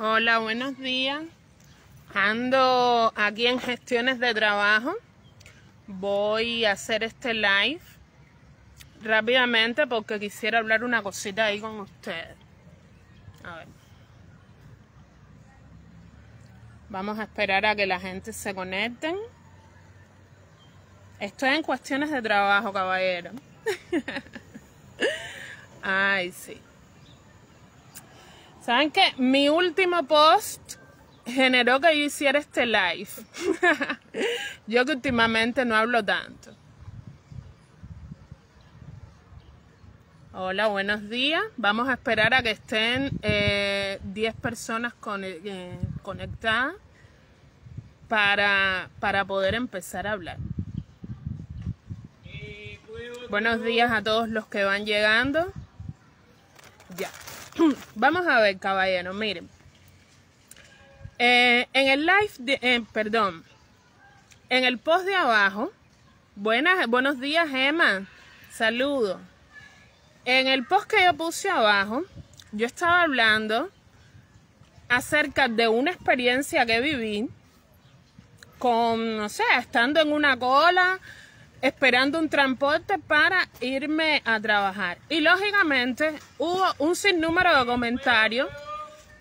Hola, buenos días. Ando aquí en gestiones de trabajo. Voy a hacer este live rápidamente porque quisiera hablar una cosita ahí con ustedes. A ver. Vamos a esperar a que la gente se conecten. Estoy en cuestiones de trabajo, caballero. Ay, sí. ¿Saben qué? Mi último post generó que yo hiciera este live. Yo que últimamente no hablo tanto. Hola, buenos días. Vamos a esperar a que estén 10 personas conectadas para poder empezar a hablar. Buenos días a todos los que van llegando. Ya. Vamos a ver, caballeros, miren. En el live, en el post de abajo, buenos días, Emma, saludo. En el post que yo puse abajo, yo estaba hablando acerca de una experiencia que viví con, no sé, estando en una cola, esperando un transporte para irme a trabajar. Y lógicamente hubo un sinnúmero de comentarios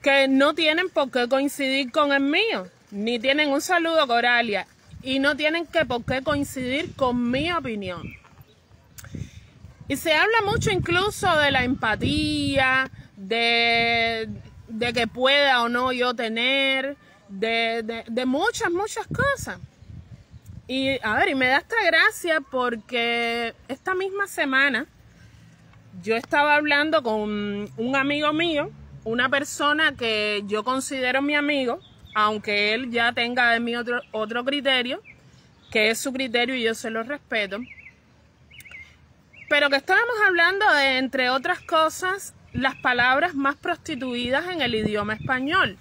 que no tienen por qué coincidir con el mío, ni tienen un saludo, Coralia, y no tienen por qué coincidir con mi opinión. Y se habla mucho incluso de la empatía, de que pueda o no yo tener, de muchas cosas. Y a ver, y me da esta gracia porque esta misma semana yo estaba hablando con un amigo mío, una persona que yo considero mi amigo, aunque él ya tenga de mí otro criterio, que es su criterio y yo se lo respeto. Pero que estábamos hablando de, entre otras cosas, las palabras más prostituidas en el idioma español.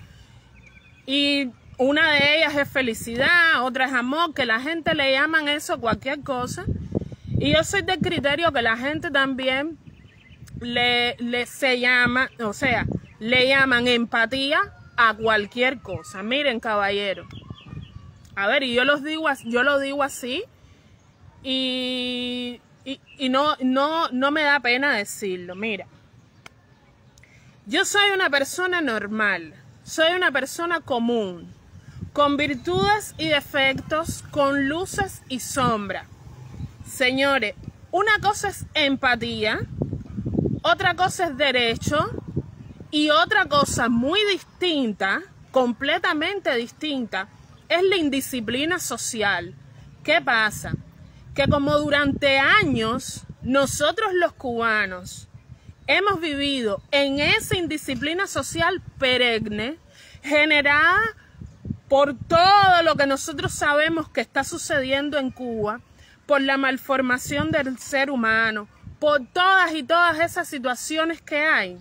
Y una de ellas es felicidad, otra es amor, que la gente le llaman eso cualquier cosa. Y yo soy del criterio que la gente también le llaman empatía a cualquier cosa. Miren, caballero. A ver, y yo lo digo así y no me da pena decirlo. Mira, yo soy una persona normal, soy una persona común, con virtudes y defectos, con luces y sombras. Señores, una cosa es empatía, otra cosa es derecho y otra cosa muy distinta, completamente distinta, es la indisciplina social. ¿Qué pasa? Que como durante años nosotros los cubanos hemos vivido en esa indisciplina social perenne generada por todo lo que nosotros sabemos que está sucediendo en Cuba, por la malformación del ser humano, por todas esas situaciones que hay.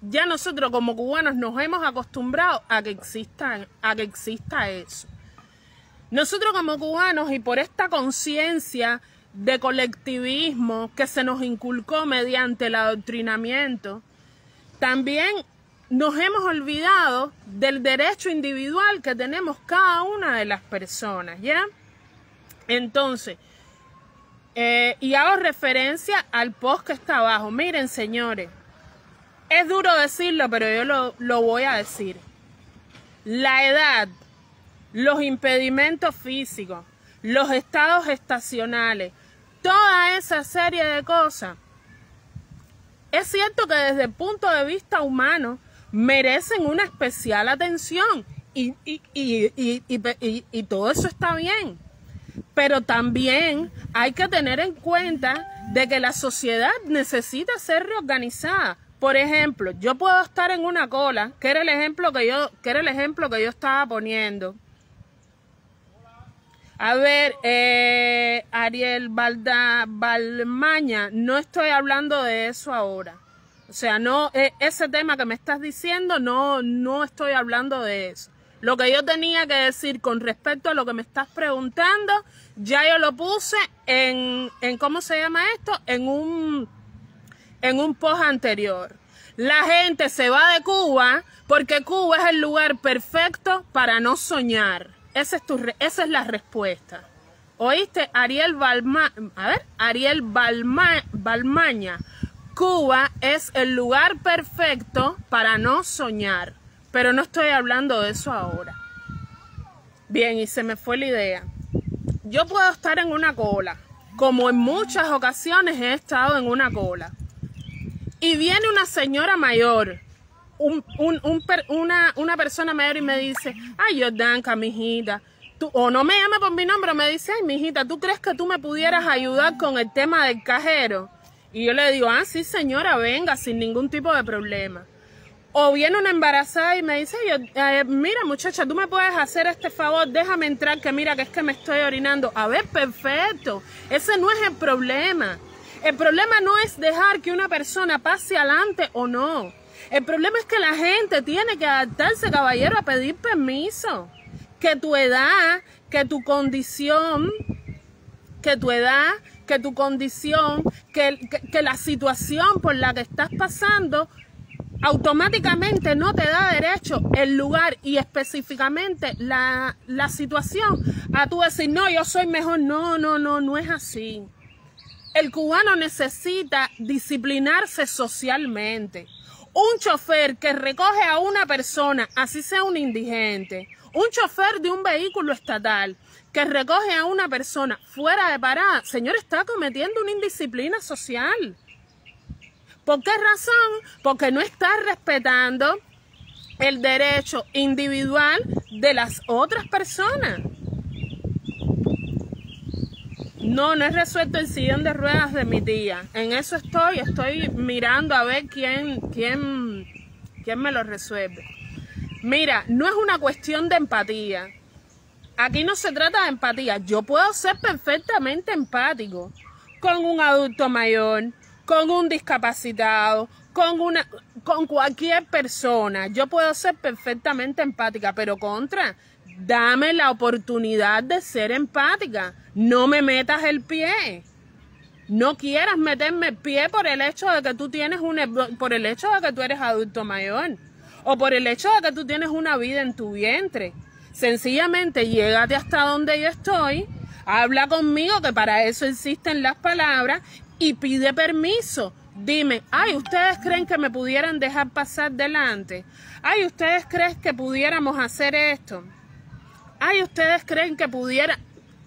Ya nosotros como cubanos nos hemos acostumbrado a que exista eso. Nosotros como cubanos, y por esta conciencia de colectivismo que se nos inculcó mediante el adoctrinamiento, también nos hemos olvidado del derecho individual que tenemos cada una de las personas, ¿ya? Entonces, y hago referencia al post que está abajo. Miren, señores, es duro decirlo, pero yo lo voy a decir. La edad, los impedimentos físicos, los estados gestacionales, toda esa serie de cosas, es cierto que desde el punto de vista humano merecen una especial atención y todo eso está bien. Pero también hay que tener en cuenta de que la sociedad necesita ser reorganizada. Por ejemplo, yo puedo estar en una cola, que era el ejemplo que yo estaba poniendo. A ver, Ariel Balmaña, no estoy hablando de eso ahora. O sea, no, ese tema que me estás diciendo, no estoy hablando de eso. Lo que yo tenía que decir con respecto a lo que me estás preguntando, ya yo lo puse en ¿cómo se llama esto? En un post anterior. La gente se va de Cuba Porque Cuba es el lugar perfecto para no soñar. Esa es la respuesta. ¿Oíste? Ariel Balmaña. Cuba es el lugar perfecto para no soñar. Pero no estoy hablando de eso ahora. Bien, y se me fue la idea. Yo puedo estar en una cola, como en muchas ocasiones he estado en una cola. Y viene una señora mayor, una persona mayor, y me dice: ay, Yordanka, mijita, tú, o no me llama por mi nombre, o me dice: ay, mijita, ¿tú crees que tú me pudieras ayudar con el tema del cajero? Y yo le digo: ah, sí, señora, venga, sin ningún tipo de problema. O viene una embarazada y me dice: mira, muchacha, tú me puedes hacer este favor, déjame entrar, que mira que es que me estoy orinando. A ver, perfecto, ese no es el problema. El problema no es dejar que una persona pase adelante o no. El problema es que la gente tiene que adaptarse, caballero, a pedir permiso. Que tu edad, que tu condición, que la situación por la que estás pasando automáticamente no te da derecho el lugar y específicamente la situación a tú decir: no, yo soy mejor. No es así. El cubano necesita disciplinarse socialmente. Un chofer que recoge a una persona, así sea un indigente, un chofer de un vehículo estatal que recoge a una persona fuera de parada, señor, está cometiendo una indisciplina social. ¿Por qué razón? Porque no está respetando el derecho individual de las otras personas. No he resuelto el sillón de ruedas de mi tía. En eso estoy mirando a ver quién me lo resuelve. Mira, no es una cuestión de empatía. Aquí no se trata de empatía. Yo puedo ser perfectamente empático con un adulto mayor, con un discapacitado, con cualquier persona. Yo puedo ser perfectamente empática, pero contra, dame la oportunidad de ser empática. No me metas el pie. No quieras meterme el pie por el hecho de que tú tienes por el hecho de que tú eres adulto mayor, o por el hecho de que tú tienes una vida en tu vientre. Sencillamente, llégate hasta donde yo estoy, habla conmigo, que para eso existen las palabras, y pide permiso. Dime: ay, ¿ustedes creen que me pudieran dejar pasar delante? Ay, ¿ustedes creen que pudiéramos hacer esto? Ay, ¿ustedes creen que pudiera?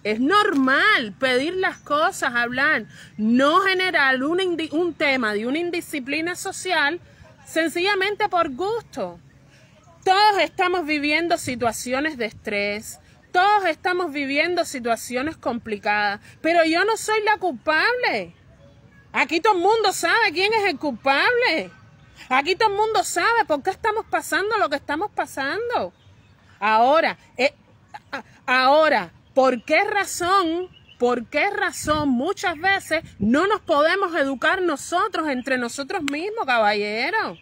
Es normal pedir las cosas, hablar, no generar un tema de una indisciplina social sencillamente por gusto. Todos estamos viviendo situaciones de estrés. Todos estamos viviendo situaciones complicadas, pero yo no soy la culpable. Aquí todo el mundo sabe quién es el culpable. Aquí todo el mundo sabe por qué estamos pasando lo que estamos pasando. Ahora, ¿por qué razón muchas veces no nos podemos educar nosotros entre nosotros mismos, caballero?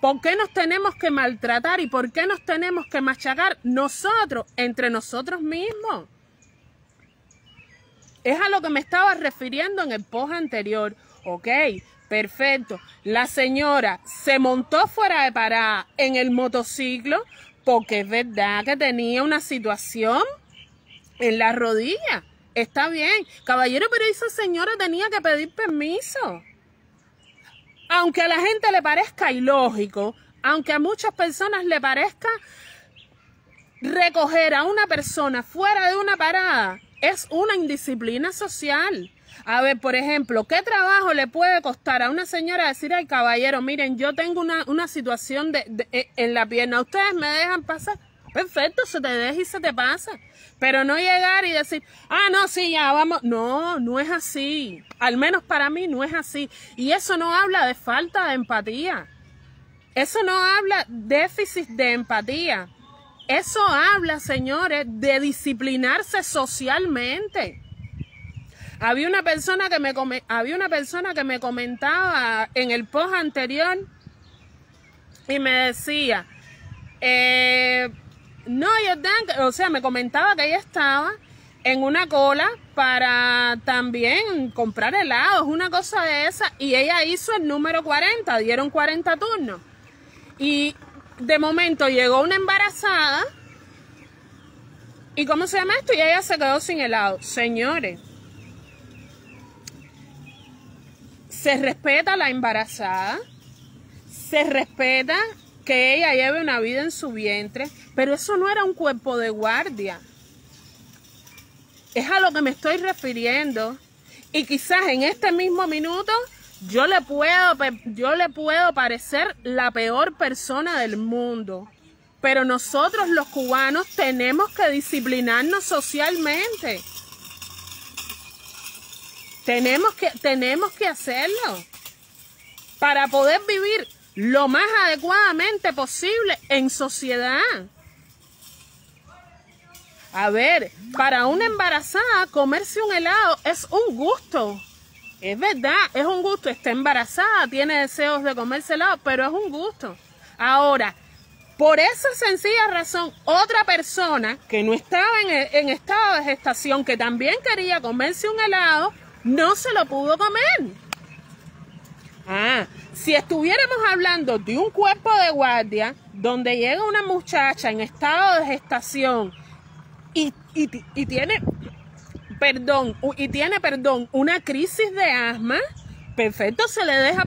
¿Por qué nos tenemos que maltratar y por qué nos tenemos que machacar nosotros entre nosotros mismos? Es a lo que me estaba refiriendo en el post anterior. Ok, perfecto. La señora se montó fuera de parada en el motociclo porque es verdad que tenía una situación en la rodilla. Está bien, caballero, pero esa señora tenía que pedir permiso. Aunque a la gente le parezca ilógico, aunque a muchas personas le parezca recoger a una persona fuera de una parada, es una indisciplina social. A ver, por ejemplo, ¿qué trabajo le puede costar a una señora decir: ay, caballero, miren, yo tengo una situación en la pierna, ¿ustedes me dejan pasar? Perfecto, se te deja y se te pasa. Pero no llegar y decir: ah, no, sí, ya, vamos. No es así. Al menos para mí no es así. Y eso no habla de falta de empatía. Eso no habla de déficit de empatía. Eso habla, señores, de disciplinarse socialmente. Había una persona que me comentaba en el post anterior y me decía, no, Yordanka, o sea, me comentaba que ella estaba en una cola para también comprar helados, una cosa de esa, y ella hizo el número 40, dieron 40 turnos. Y de momento llegó una embarazada. ¿Y cómo se llama esto? Y ella se quedó sin helado. Señores, se respeta a la embarazada, se respeta que ella lleve una vida en su vientre, pero eso no era un cuerpo de guardia. Es a lo que me estoy refiriendo. Y quizás en este mismo minuto yo le puedo parecer la peor persona del mundo. Pero nosotros los cubanos tenemos que disciplinarnos socialmente. Tenemos que hacerlo para poder vivir lo más adecuadamente posible en sociedad. A ver, para una embarazada comerse un helado es un gusto. Es verdad, es un gusto. Está embarazada, tiene deseos de comerse helado, pero es un gusto. Ahora, por esa sencilla razón, otra persona que no estaba en estado de gestación, que también quería comerse un helado, no se lo pudo comer. Ah, si estuviéramos hablando de un cuerpo de guardia, donde llega una muchacha en estado de gestación y tiene una crisis de asma, perfecto, se le deja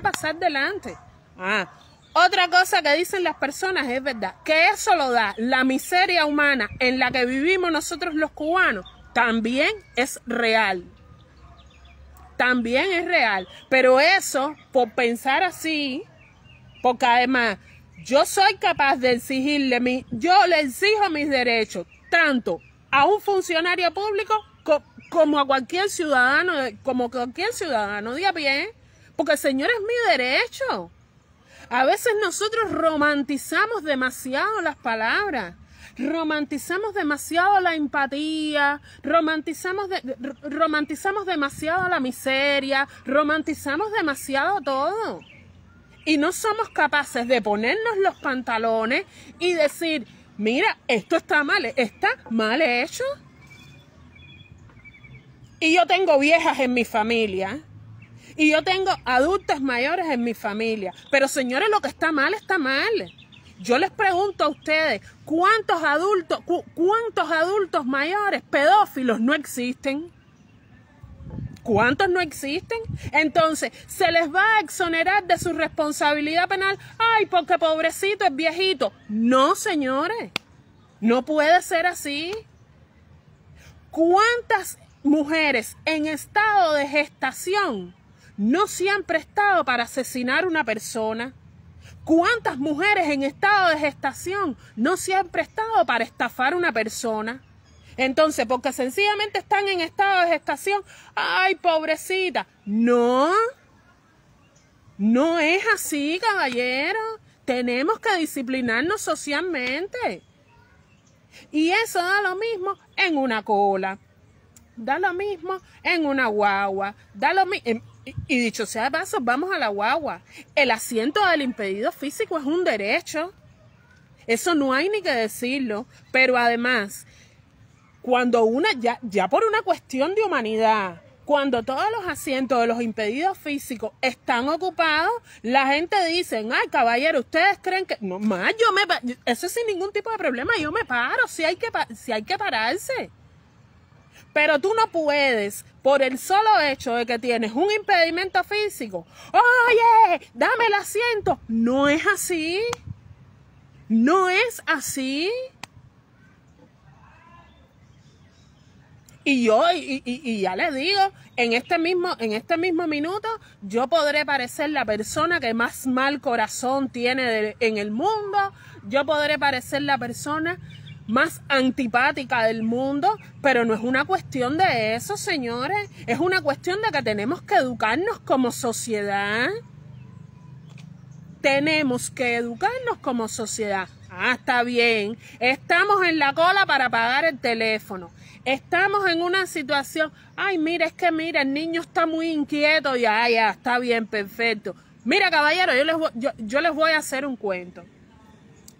pasar delante. Ah, otra cosa que dicen las personas es verdad, que eso lo da la miseria humana en la que vivimos nosotros los cubanos, también es real. También es real, pero eso, por pensar así, porque además yo soy capaz de exigirle, yo le exijo mis derechos, tanto a un funcionario público como a cualquier ciudadano, de a pie, porque señor, es mi derecho. A veces nosotros romantizamos demasiado las palabras, romantizamos demasiado la empatía, romantizamos demasiado la miseria, romantizamos demasiado todo. Y no somos capaces de ponernos los pantalones y decir, mira, esto está mal hecho. Y yo tengo viejas en mi familia. Y yo tengo adultas mayores en mi familia. Pero señores, lo que está mal, está mal. Yo les pregunto a ustedes, ¿cuántos adultos mayores pedófilos no existen? ¿Cuántos no existen? Entonces, ¿se les va a exonerar de su responsabilidad penal? Ay, porque pobrecito es viejito. No, señores. No puede ser así. ¿Cuántas mujeres en estado de gestación no se han prestado para asesinar a una persona? ¿Cuántas mujeres en estado de gestación no se han prestado para estafar a una persona? Entonces, porque sencillamente están en estado de gestación, ¡ay, pobrecita! No, no es así, caballero. Tenemos que disciplinarnos socialmente. Y eso da lo mismo en una cola, da lo mismo en una guagua, da lo mismo... Y dicho sea de paso, vamos a la guagua. El asiento del impedido físico es un derecho. Eso no hay ni que decirlo. Pero además, cuando una, ya por una cuestión de humanidad, cuando todos los asientos de los impedidos físicos están ocupados, la gente dice, ay, caballero, ustedes creen que... No, más, eso es sin ningún tipo de problema, yo me paro, si hay que pararse. Pero tú no puedes, por el solo hecho de que tienes un impedimento físico, oye, dame el asiento. No es así. No es así. Y yo, y ya les digo, en este mismo minuto, yo podré parecer la persona que más mal corazón tiene en el mundo. Yo podré parecer la persona más antipática del mundo, pero no es una cuestión de eso, señores. Es una cuestión de que tenemos que educarnos como sociedad. Tenemos que educarnos como sociedad. Ah, está bien. Estamos en la cola para pagar el teléfono. Estamos en una situación, ay, mira, es que mira, el niño está muy inquieto, ya, está bien, perfecto. Mira, caballero, yo les voy a hacer un cuento.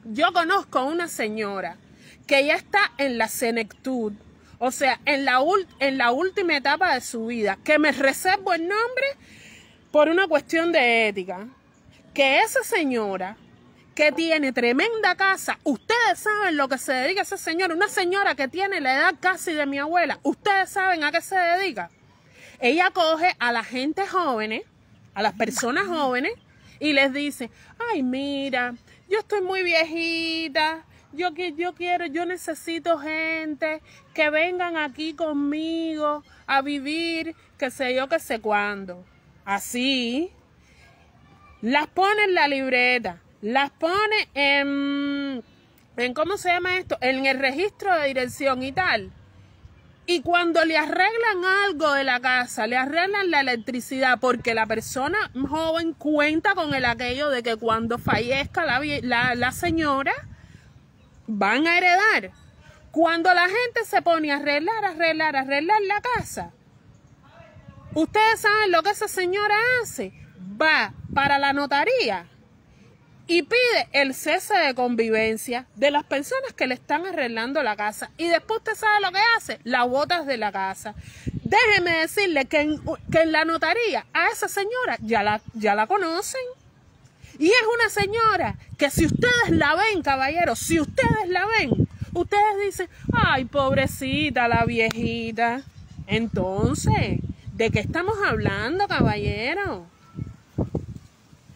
Yo conozco a una señora que ya está en la senectud, o sea, en la última etapa de su vida, que me reservo el nombre por una cuestión de ética, que esa señora que tiene tremenda casa. Ustedes saben lo que se dedica esa señora, una señora que tiene la edad casi de mi abuela. Ustedes saben a qué se dedica. Ella coge a la gente jóvenes, a las personas jóvenes, y les dice, ay, mira, yo estoy muy viejita, yo necesito gente que vengan aquí conmigo a vivir, qué sé yo, qué sé cuándo. Así, las pone en la libreta, las pone en ¿cómo se llama esto? En el registro de dirección y tal. Y cuando le arreglan algo de la casa, le arreglan la electricidad, porque la persona joven cuenta con el aquello de que cuando fallezca la señora, van a heredar. Cuando la gente se pone a arreglar la casa, ustedes saben lo que esa señora hace. Va para la notaría y pide el cese de convivencia de las personas que le están arreglando la casa. Y después usted sabe lo que hace, la botas de la casa. Déjeme decirle que en la notaría a esa señora ya la conocen. Y es una señora que si ustedes la ven, caballeros, si ustedes la ven, ustedes dicen, ay, pobrecita la viejita. Entonces, ¿de qué estamos hablando, caballeros?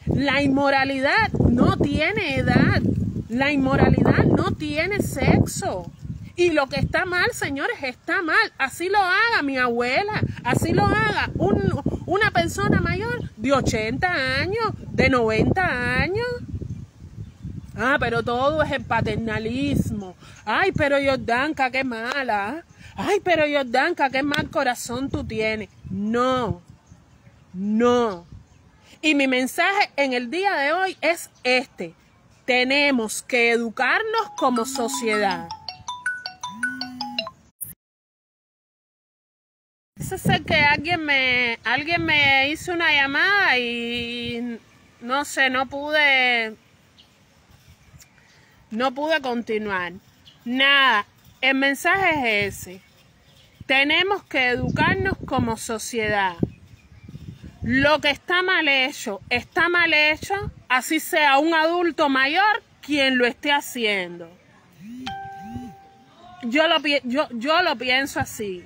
La inmoralidad no tiene edad, la inmoralidad no tiene sexo. Y lo que está mal, señores, está mal. Así lo haga mi abuela, así lo haga una persona mayor de 80 años, de 90 años. Ah, pero todo es el paternalismo. Ay, pero Yordanka, qué mala. Ay, pero Yordanka, qué mal corazón tú tienes. No, no. Y mi mensaje en el día de hoy es este. Tenemos que educarnos como sociedad. Parece ser que alguien me hizo una llamada y no sé, no pude continuar. Nada, el mensaje es ese. Tenemos que educarnos como sociedad. Lo que está mal hecho, así sea un adulto mayor quien lo esté haciendo. Yo lo pienso así.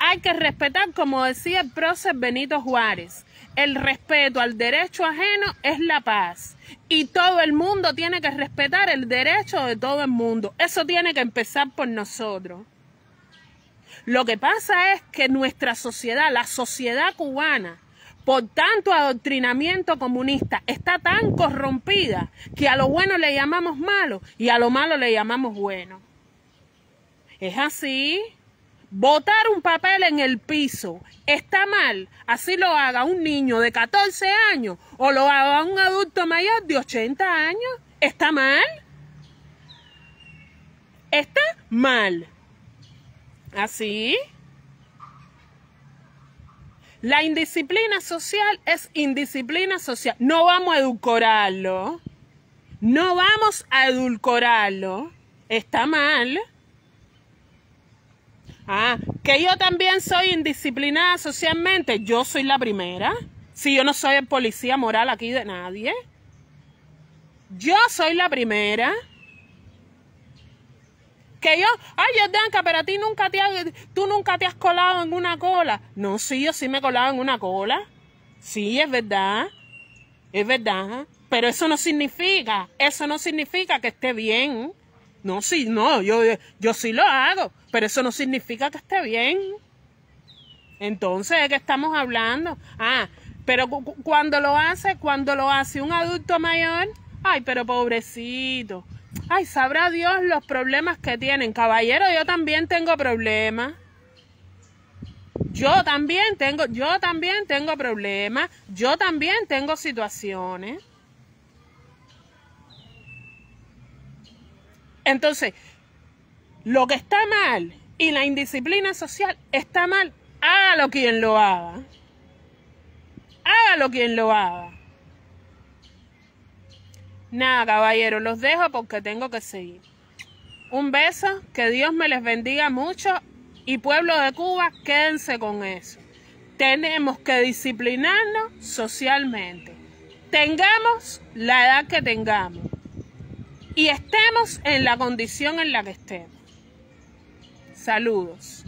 Hay que respetar, como decía el prócer Benito Juárez, el respeto al derecho ajeno es la paz. Y todo el mundo tiene que respetar el derecho de todo el mundo. Eso tiene que empezar por nosotros. Lo que pasa es que nuestra sociedad, la sociedad cubana, por tanto adoctrinamiento comunista, está tan corrompida que a lo bueno le llamamos malo y a lo malo le llamamos bueno. Es así. Botar un papel en el piso está mal, así lo haga un niño de 14 años o lo haga un adulto mayor de 80 años, está mal. Está mal. Así. La indisciplina social es indisciplina social. No vamos a edulcorarlo. No vamos a edulcorarlo. Está mal. Ah, que yo también soy indisciplinada socialmente. Yo soy la primera. Si yo no soy el policía moral aquí de nadie. Yo soy la primera. Que yo, ay, Yordanka, pero a ti tú nunca te has colado en una cola. No, sí, yo sí me he colado en una cola. Sí, es verdad. Es verdad. Pero eso no significa que esté bien. No, sí, no, yo sí lo hago, pero eso no significa que esté bien. Entonces, ¿de qué estamos hablando? Ah, pero cuando lo hace un adulto mayor, ay, pero pobrecito. Ay, sabrá Dios los problemas que tienen. Caballero, yo también tengo problemas. Yo también tengo problemas. Yo también tengo situaciones. Entonces, lo que está mal y la indisciplina social está mal, hágalo quien lo haga. Hágalo quien lo haga. Nada, caballeros, los dejo porque tengo que seguir. Un beso, que Dios me les bendiga mucho y pueblo de Cuba, quédense con eso. Tenemos que disciplinarnos socialmente. tengamos la edad que tengamos y estemos en la condición en la que estemos. Saludos.